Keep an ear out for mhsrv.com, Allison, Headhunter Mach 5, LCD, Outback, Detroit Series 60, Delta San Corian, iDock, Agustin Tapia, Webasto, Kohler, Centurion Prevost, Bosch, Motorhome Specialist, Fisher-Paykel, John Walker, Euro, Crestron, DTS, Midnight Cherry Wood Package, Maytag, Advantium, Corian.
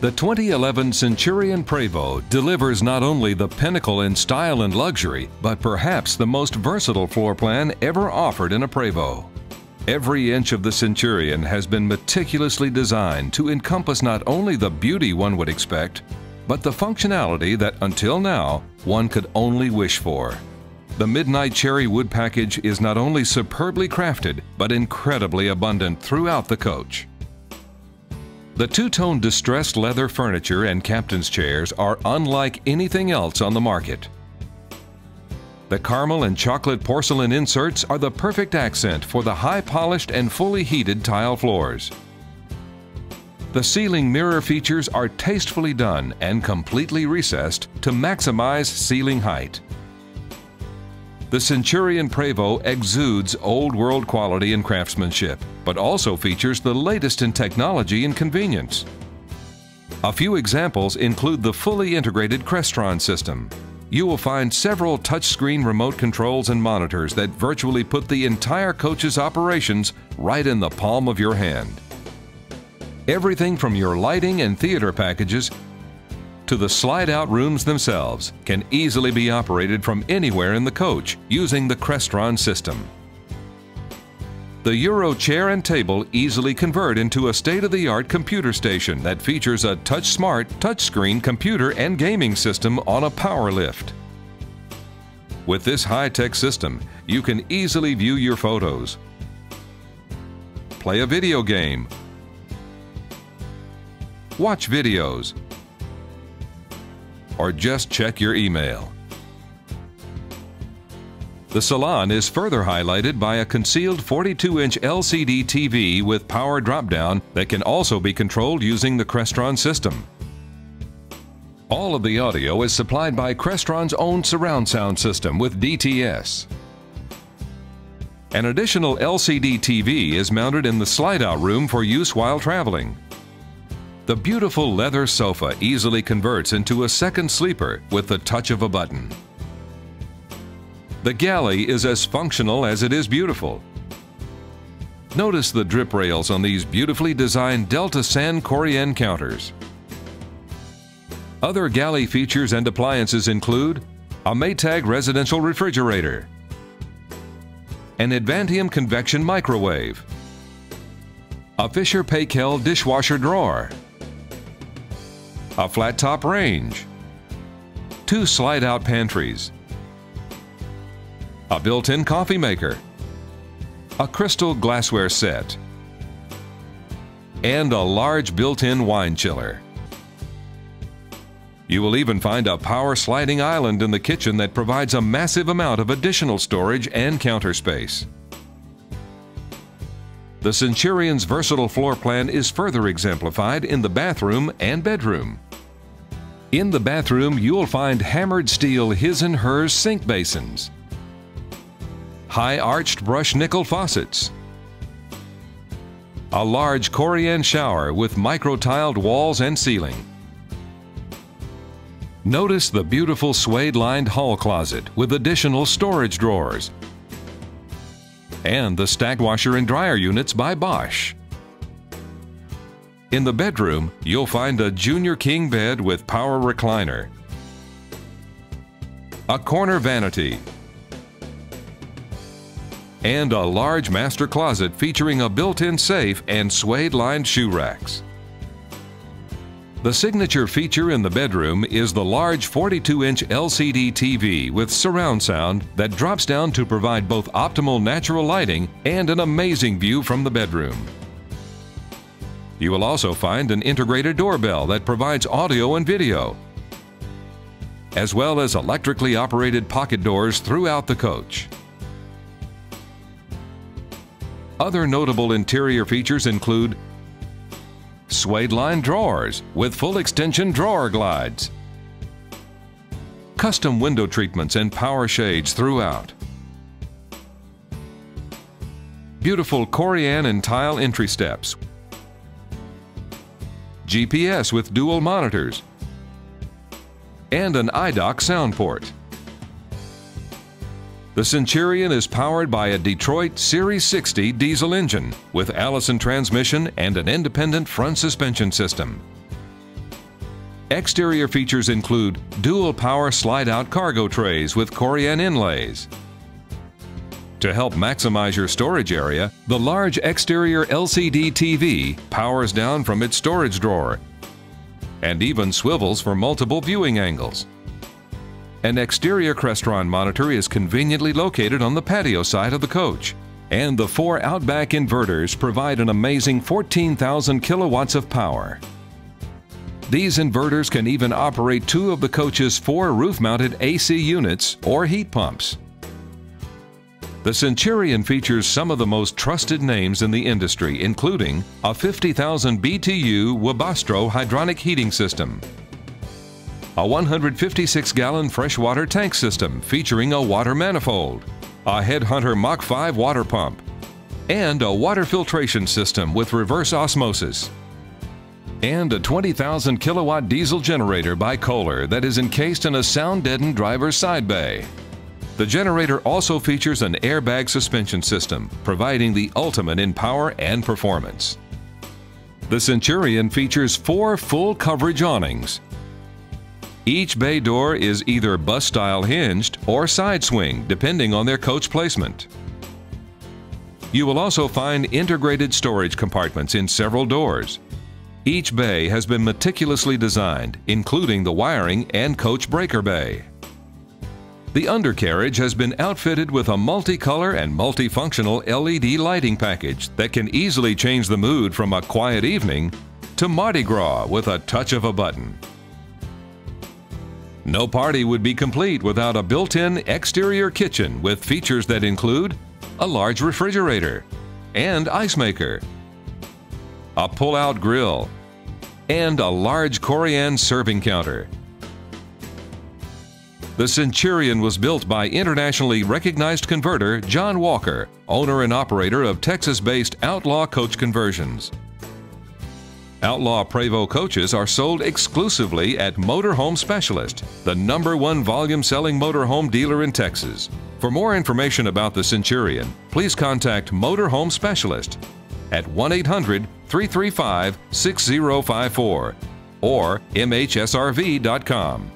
The 2011 Centurion Prevost delivers not only the pinnacle in style and luxury, but perhaps the most versatile floor plan ever offered in a Prevost. Every inch of the Centurion has been meticulously designed to encompass not only the beauty one would expect, but the functionality that, until now, one could only wish for. The Midnight Cherry Wood Package is not only superbly crafted, but incredibly abundant throughout the coach. The two-tone distressed leather furniture and captain's chairs are unlike anything else on the market. The caramel and chocolate porcelain inserts are the perfect accent for the high-polished and fully heated tile floors. The ceiling mirror features are tastefully done and completely recessed to maximize ceiling height. The Centurion Prevost exudes old-world quality and craftsmanship, but also features the latest in technology and convenience. A few examples include the fully integrated Crestron system. You will find several touchscreen remote controls and monitors that virtually put the entire coach's operations right in the palm of your hand. Everything from your lighting and theater packages to the slide-out rooms themselves can easily be operated from anywhere in the coach using the Crestron system. The Euro chair and table easily convert into a state-of-the-art computer station that features a touch-smart, touchscreen computer and gaming system on a power lift. With this high-tech system, you can easily view your photos, play a video game, watch videos, or just check your email. The salon is further highlighted by a concealed 42-inch LCD TV with power drop-down that can also be controlled using the Crestron system. All of the audio is supplied by Crestron's own surround sound system with DTS. An additional LCD TV is mounted in the slide-out room for use while traveling. The beautiful leather sofa easily converts into a second sleeper with the touch of a button. The galley is as functional as it is beautiful. Notice the drip rails on these beautifully designed Delta San Corian counters. Other galley features and appliances include a Maytag residential refrigerator, an Advantium convection microwave, a Fisher-Paykel dishwasher drawer, a flat-top range, two slide-out pantries, a built-in coffee maker, a crystal glassware set, and a large built-in wine chiller. You will even find a power sliding island in the kitchen that provides a massive amount of additional storage and counter space. The Centurion's versatile floor plan is further exemplified in the bathroom and bedroom. In the bathroom, you'll find hammered steel his and hers sink basins, high-arched brushed nickel faucets, a large Corian shower with micro-tiled walls and ceiling. Notice the beautiful suede-lined hall closet with additional storage drawers, and the stack washer and dryer units by Bosch. In the bedroom, you'll find a junior king bed with power recliner, a corner vanity, and a large master closet featuring a built-in safe and suede-lined shoe racks. The signature feature in the bedroom is the large 42-inch LCD TV with surround sound that drops down to provide both optimal natural lighting and an amazing view from the bedroom. You will also find an integrated doorbell that provides audio and video, as well as electrically operated pocket doors throughout the coach. Other notable interior features include suede-lined drawers with full extension drawer glides, custom window treatments and power shades throughout, beautiful Corian and tile entry steps, GPS with dual monitors, and an iDock sound port. The Centurion is powered by a Detroit Series 60 diesel engine with Allison transmission and an independent front suspension system. Exterior features include dual power slide-out cargo trays with Corian inlays. To help maximize your storage area, the large exterior LCD TV powers down from its storage drawer and even swivels for multiple viewing angles. An exterior Crestron monitor is conveniently located on the patio side of the coach, and the four Outback inverters provide an amazing 14,000 kilowatts of power. These inverters can even operate two of the coach's four roof-mounted AC units or heat pumps. The Centurion features some of the most trusted names in the industry, including a 50,000 BTU Webasto hydronic heating system, a 156-gallon freshwater tank system featuring a water manifold, a Headhunter Mach 5 water pump, and a water filtration system with reverse osmosis, and a 20,000 kilowatt diesel generator by Kohler that is encased in a sound-deadened driver's side bay. The generator also features an airbag suspension system, providing the ultimate in power and performance. The Centurion features four full coverage awnings. Each bay door is either bus-style hinged or side swing, depending on their coach placement. You will also find integrated storage compartments in several doors. Each bay has been meticulously designed, including the wiring and coach breaker bay. The undercarriage has been outfitted with a multicolor and multifunctional LED lighting package that can easily change the mood from a quiet evening to Mardi Gras with a touch of a button. No party would be complete without a built-in exterior kitchen with features that include a large refrigerator and ice maker, a pull-out grill, and a large Corian serving counter. The Centurion was built by internationally recognized converter John Walker, owner and operator of Texas-based Outlaw Coach Conversions. Outlaw Prevost coaches are sold exclusively at Motorhome Specialist, the #1 volume selling motorhome dealer in Texas. For more information about the Centurion, please contact Motorhome Specialist at 1-800-335-6054 or mhsrv.com.